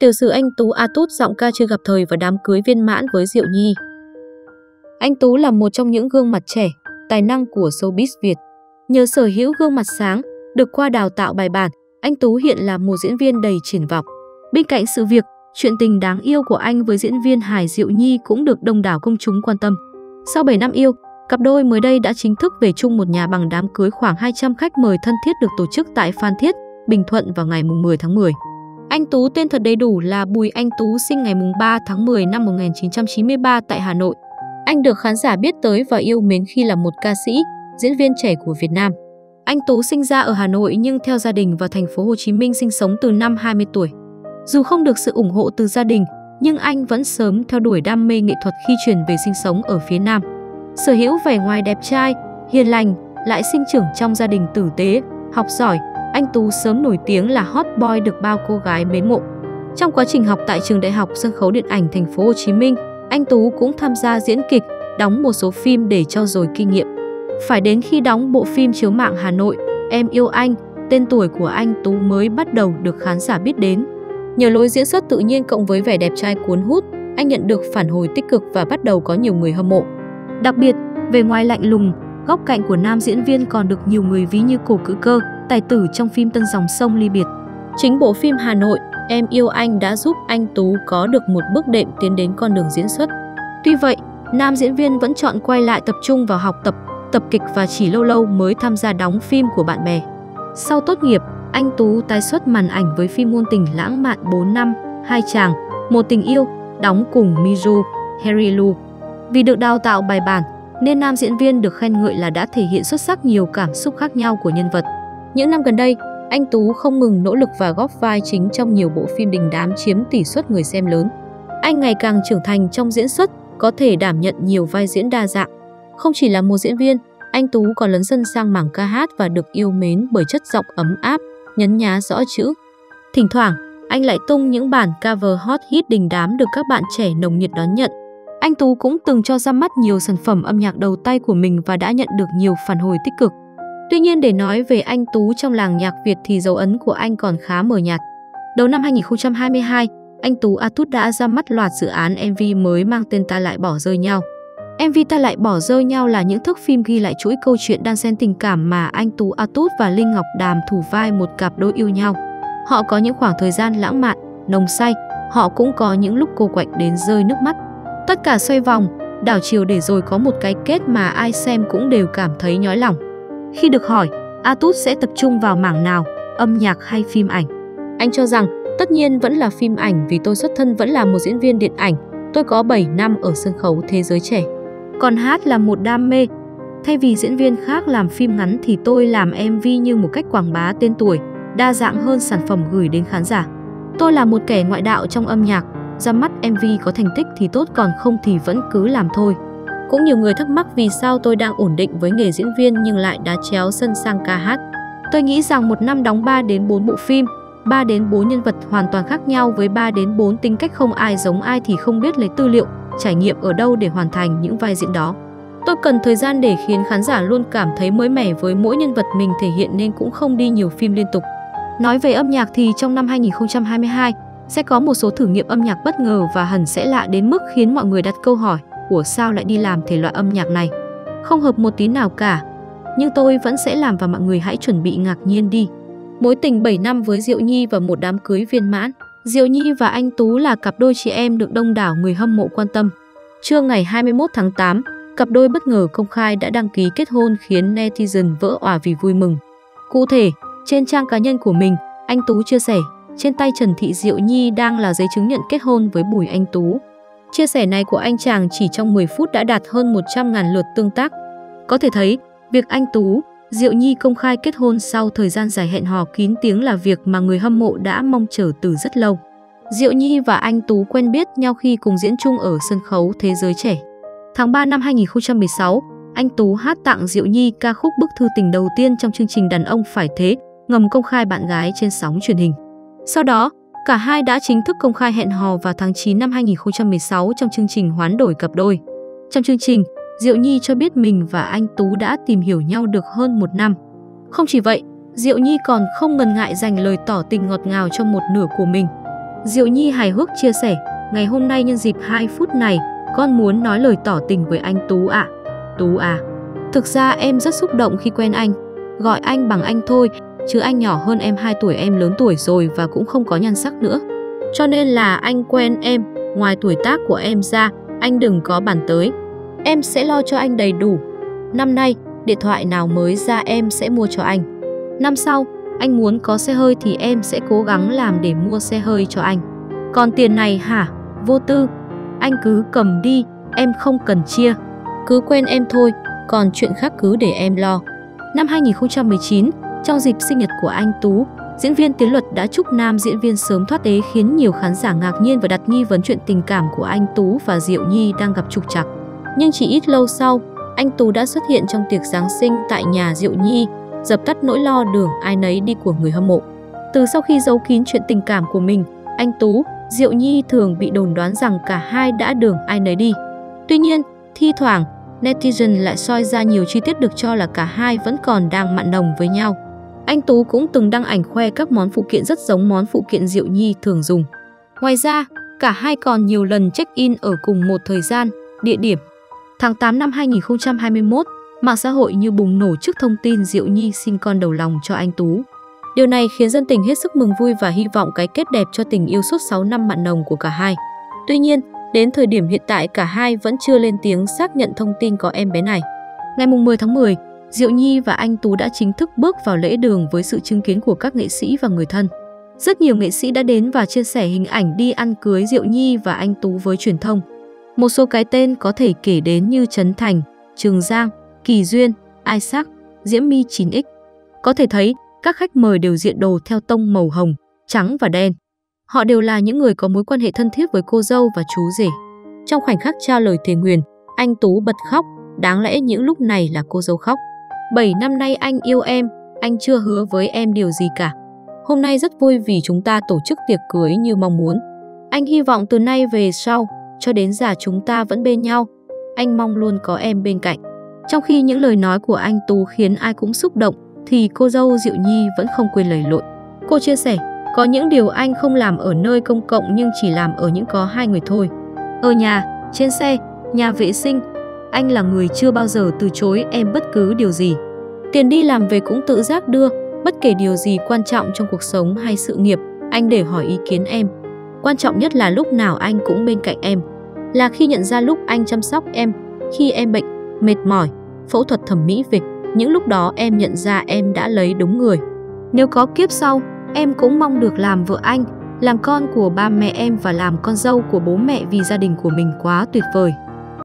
Tiểu sử Anh Tú Atus giọng ca chưa gặp thời và đám cưới viên mãn với Diệu Nhi. Anh Tú là một trong những gương mặt trẻ, tài năng của showbiz Việt. Nhờ sở hữu gương mặt sáng, được qua đào tạo bài bản, anh Tú hiện là một diễn viên đầy triển vọng. Bên cạnh sự việc, chuyện tình đáng yêu của anh với diễn viên hài Diệu Nhi cũng được đông đảo công chúng quan tâm. Sau 7 năm yêu, cặp đôi mới đây đã chính thức về chung một nhà bằng đám cưới khoảng 200 khách mời thân thiết được tổ chức tại Phan Thiết, Bình Thuận vào ngày 10 tháng 10. Anh Tú tên thật đầy đủ là Bùi Anh Tú, sinh ngày 3 tháng 10 năm 1993 tại Hà Nội. Anh được khán giả biết tới và yêu mến khi là một ca sĩ, diễn viên trẻ của Việt Nam. Anh Tú sinh ra ở Hà Nội nhưng theo gia đình vào thành phố Hồ Chí Minh sinh sống từ năm 20 tuổi. Dù không được sự ủng hộ từ gia đình, nhưng anh vẫn sớm theo đuổi đam mê nghệ thuật khi chuyển về sinh sống ở phía Nam. Sở hữu vẻ ngoài đẹp trai, hiền lành, lại sinh trưởng trong gia đình tử tế, học giỏi, anh Tú sớm nổi tiếng là hot boy được bao cô gái mến mộ. Trong quá trình học tại trường Đại học Sân khấu Điện ảnh Thành phố Hồ Chí Minh, anh Tú cũng tham gia diễn kịch, đóng một số phim để trau dồi kinh nghiệm. Phải đến khi đóng bộ phim chiếu mạng Hà Nội, Em yêu anh, tên tuổi của anh Tú mới bắt đầu được khán giả biết đến. Nhờ lối diễn xuất tự nhiên cộng với vẻ đẹp trai cuốn hút, anh nhận được phản hồi tích cực và bắt đầu có nhiều người hâm mộ. Đặc biệt, về ngoài lạnh lùng, góc cạnh của nam diễn viên còn được nhiều người ví như cổ cữ cơ, tài tử trong phim Tân Dòng Sông Ly Biệt. Chính bộ phim Hà Nội, Em yêu anh đã giúp anh Tú có được một bước đệm tiến đến con đường diễn xuất. Tuy vậy, nam diễn viên vẫn chọn quay lại tập trung vào học tập, tập kịch và chỉ lâu lâu mới tham gia đóng phim của bạn bè. Sau tốt nghiệp, anh Tú tái xuất màn ảnh với phim ngôn tình lãng mạn 4 năm, Hai chàng, Một tình yêu, đóng cùng Mizu, Harry Lu. Vì được đào tạo bài bản, nên nam diễn viên được khen ngợi là đã thể hiện xuất sắc nhiều cảm xúc khác nhau của nhân vật. Những năm gần đây, anh Tú không ngừng nỗ lực và góp vai chính trong nhiều bộ phim đình đám chiếm tỷ suất người xem lớn. Anh ngày càng trưởng thành trong diễn xuất, có thể đảm nhận nhiều vai diễn đa dạng. Không chỉ là một diễn viên, anh Tú còn lấn sân sang mảng ca hát và được yêu mến bởi chất giọng ấm áp, nhấn nhá rõ chữ. Thỉnh thoảng, anh lại tung những bản cover hot hit đình đám được các bạn trẻ nồng nhiệt đón nhận. Anh Tú cũng từng cho ra mắt nhiều sản phẩm âm nhạc đầu tay của mình và đã nhận được nhiều phản hồi tích cực. Tuy nhiên, để nói về anh Tú trong làng nhạc Việt thì dấu ấn của anh còn khá mờ nhạt. Đầu năm 2022, anh Tú Atus đã ra mắt loạt dự án MV mới mang tên Ta Lại Bỏ Rơi Nhau. MV Ta Lại Bỏ Rơi Nhau là những thước phim ghi lại chuỗi câu chuyện đan xen tình cảm mà anh Tú Atus và Linh Ngọc Đàm thủ vai một cặp đôi yêu nhau. Họ có những khoảng thời gian lãng mạn, nồng say, họ cũng có những lúc cô quạnh đến rơi nước mắt. Tất cả xoay vòng, đảo chiều để rồi có một cái kết mà ai xem cũng đều cảm thấy nhói lòng. Khi được hỏi, Atus sẽ tập trung vào mảng nào, âm nhạc hay phim ảnh? Anh cho rằng, tất nhiên vẫn là phim ảnh vì tôi xuất thân vẫn là một diễn viên điện ảnh, tôi có 7 năm ở sân khấu thế giới trẻ. Còn hát là một đam mê. Thay vì diễn viên khác làm phim ngắn thì tôi làm MV như một cách quảng bá tên tuổi, đa dạng hơn sản phẩm gửi đến khán giả. Tôi là một kẻ ngoại đạo trong âm nhạc, ra mắt MV có thành tích thì tốt còn không thì vẫn cứ làm thôi. Cũng nhiều người thắc mắc vì sao tôi đang ổn định với nghề diễn viên nhưng lại đã chéo sân sang ca hát. Tôi nghĩ rằng một năm đóng 3 đến 4 bộ phim, 3 đến 4 nhân vật hoàn toàn khác nhau với 3 đến 4 tính cách không ai giống ai thì không biết lấy tư liệu, trải nghiệm ở đâu để hoàn thành những vai diễn đó. Tôi cần thời gian để khiến khán giả luôn cảm thấy mới mẻ với mỗi nhân vật mình thể hiện nên cũng không đi nhiều phim liên tục. Nói về âm nhạc thì trong năm 2022 sẽ có một số thử nghiệm âm nhạc bất ngờ và hẳn sẽ lạ đến mức khiến mọi người đặt câu hỏi của sao lại đi làm thể loại âm nhạc này. Không hợp một tí nào cả, nhưng tôi vẫn sẽ làm và mọi người hãy chuẩn bị ngạc nhiên đi. Mối tình 7 năm với Diệu Nhi và một đám cưới viên mãn, Diệu Nhi và anh Tú là cặp đôi chị em được đông đảo người hâm mộ quan tâm. Trưa ngày 21 tháng 8, cặp đôi bất ngờ công khai đã đăng ký kết hôn khiến netizen vỡ òa vì vui mừng. Cụ thể, trên trang cá nhân của mình, anh Tú chia sẻ, trên tay Trần Thị Diệu Nhi đang là giấy chứng nhận kết hôn với Bùi Anh Tú. Chia sẻ này của anh chàng chỉ trong 10 phút đã đạt hơn 100.000 lượt tương tác. Có thể thấy, việc anh Tú, Diệu Nhi công khai kết hôn sau thời gian dài hẹn hò kín tiếng là việc mà người hâm mộ đã mong chờ từ rất lâu. Diệu Nhi và anh Tú quen biết nhau khi cùng diễn chung ở sân khấu Thế giới trẻ. Tháng 3 năm 2016, anh Tú hát tặng Diệu Nhi ca khúc Bức thư tình đầu tiên trong chương trình Đàn ông phải thế, ngầm công khai bạn gái trên sóng truyền hình. Sau đó, cả hai đã chính thức công khai hẹn hò vào tháng 9 năm 2016 trong chương trình Hoán đổi cặp đôi. Trong chương trình, Diệu Nhi cho biết mình và anh Tú đã tìm hiểu nhau được hơn 1 năm. Không chỉ vậy, Diệu Nhi còn không ngần ngại dành lời tỏ tình ngọt ngào cho một nửa của mình. Diệu Nhi hài hước chia sẻ, ngày hôm nay nhân dịp 2 phút này, con muốn nói lời tỏ tình với anh Tú ạ. Tú à, thực ra em rất xúc động khi quen anh, gọi anh bằng anh thôi, chứ anh nhỏ hơn em 2 tuổi, em lớn tuổi rồi và cũng không có nhan sắc nữa. Cho nên là anh quen em, ngoài tuổi tác của em ra, anh đừng có bàn tới. Em sẽ lo cho anh đầy đủ. Năm nay, điện thoại nào mới ra em sẽ mua cho anh. Năm sau, anh muốn có xe hơi thì em sẽ cố gắng làm để mua xe hơi cho anh. Còn tiền này hả, vô tư, anh cứ cầm đi, em không cần chia. Cứ quên em thôi, còn chuyện khác cứ để em lo. Năm 2019, trong dịp sinh nhật của anh Tú, diễn viên Tiến Luật đã chúc nam diễn viên sớm thoát ế khiến nhiều khán giả ngạc nhiên và đặt nghi vấn chuyện tình cảm của anh Tú và Diệu Nhi đang gặp trục trặc. Nhưng chỉ ít lâu sau, anh Tú đã xuất hiện trong tiệc Giáng sinh tại nhà Diệu Nhi, dập tắt nỗi lo đường ai nấy đi của người hâm mộ. Từ sau khi giấu kín chuyện tình cảm của mình, anh Tú, Diệu Nhi thường bị đồn đoán rằng cả hai đã đường ai nấy đi. Tuy nhiên, thi thoảng, netizen lại soi ra nhiều chi tiết được cho là cả hai vẫn còn đang mặn nồng với nhau. Anh Tú cũng từng đăng ảnh khoe các món phụ kiện rất giống món phụ kiện Diệu Nhi thường dùng. Ngoài ra, cả hai còn nhiều lần check-in ở cùng một thời gian, địa điểm. Tháng 8 năm 2021, mạng xã hội như bùng nổ trước thông tin Diệu Nhi sinh con đầu lòng cho anh Tú. Điều này khiến dân tình hết sức mừng vui và hy vọng cái kết đẹp cho tình yêu suốt 6 năm mặn nồng của cả hai. Tuy nhiên, đến thời điểm hiện tại cả hai vẫn chưa lên tiếng xác nhận thông tin có em bé này. Ngày 10 tháng 10, Diệu Nhi và anh Tú đã chính thức bước vào lễ đường với sự chứng kiến của các nghệ sĩ và người thân. Rất nhiều nghệ sĩ đã đến và chia sẻ hình ảnh đi ăn cưới Diệu Nhi và anh Tú với truyền thông. Một số cái tên có thể kể đến như Trấn Thành, Trường Giang, Kỳ Duyên, Isaac, Diễm My 9X. Có thể thấy, các khách mời đều diện đồ theo tông màu hồng, trắng và đen. Họ đều là những người có mối quan hệ thân thiết với cô dâu và chú rể. Trong khoảnh khắc trao lời thề nguyền, anh Tú bật khóc, đáng lẽ những lúc này là cô dâu khóc. 7 năm nay anh yêu em, anh chưa hứa với em điều gì cả. Hôm nay rất vui vì chúng ta tổ chức tiệc cưới như mong muốn. Anh hy vọng từ nay về sau, cho đến già chúng ta vẫn bên nhau. Anh mong luôn có em bên cạnh. Trong khi những lời nói của anh Tú khiến ai cũng xúc động, thì cô dâu Diệu Nhi vẫn không quên lời lội. Cô chia sẻ, có những điều anh không làm ở nơi công cộng nhưng chỉ làm ở những có hai người thôi. Ở nhà, trên xe, nhà vệ sinh, anh là người chưa bao giờ từ chối em bất cứ điều gì. Tiền đi làm về cũng tự giác đưa, bất kể điều gì quan trọng trong cuộc sống hay sự nghiệp, anh đều hỏi ý kiến em. Quan trọng nhất là lúc nào anh cũng bên cạnh em. Là khi nhận ra lúc anh chăm sóc em, khi em bệnh, mệt mỏi, phẫu thuật thẩm mỹ vịch, những lúc đó em nhận ra em đã lấy đúng người. Nếu có kiếp sau, em cũng mong được làm vợ anh, làm con của ba mẹ em và làm con dâu của bố mẹ vì gia đình của mình quá tuyệt vời.